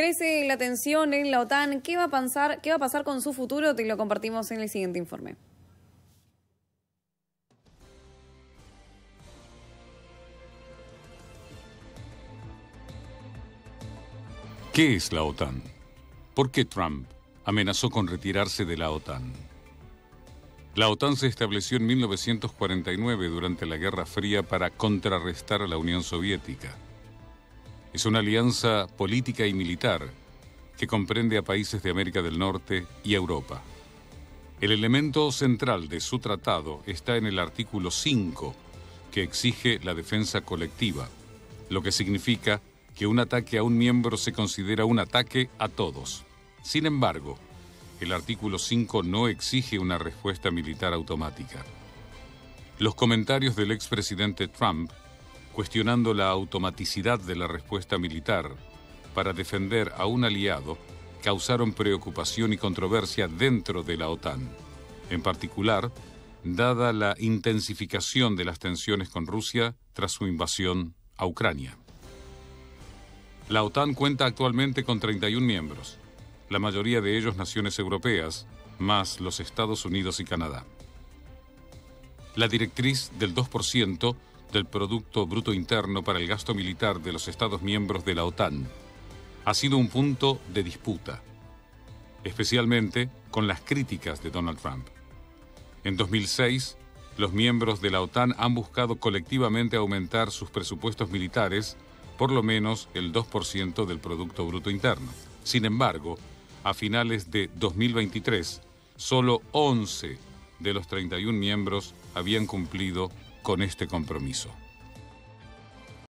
Crece la tensión en la OTAN. ¿Qué va a pasar con su futuro? Te lo compartimos en el siguiente informe. ¿Qué es la OTAN? ¿Por qué Trump amenazó con retirarse de la OTAN? La OTAN se estableció en 1949 durante la Guerra Fría para contrarrestar a la Unión Soviética. Es una alianza política y militar que comprende a países de América del Norte y Europa. El elemento central de su tratado está en el artículo 5, que exige la defensa colectiva, lo que significa que un ataque a un miembro se considera un ataque a todos. Sin embargo, el artículo 5 no exige una respuesta militar automática. Los comentarios del expresidente Trump, cuestionando la automaticidad de la respuesta militar para defender a un aliado, causaron preocupación y controversia dentro de la OTAN. En particular, dada la intensificación de las tensiones con Rusia tras su invasión a Ucrania. La OTAN cuenta actualmente con 31 miembros, la mayoría de ellos naciones europeas, más los Estados Unidos y Canadá. La directriz del 2% del Producto Bruto Interno para el gasto militar de los Estados miembros de la OTAN ha sido un punto de disputa, especialmente con las críticas de Donald Trump. En 2006, los miembros de la OTAN han buscado colectivamente aumentar sus presupuestos militares por lo menos el 2% del Producto Bruto Interno. Sin embargo, a finales de 2023, solo 11 de los 31 miembros habían cumplido con este compromiso.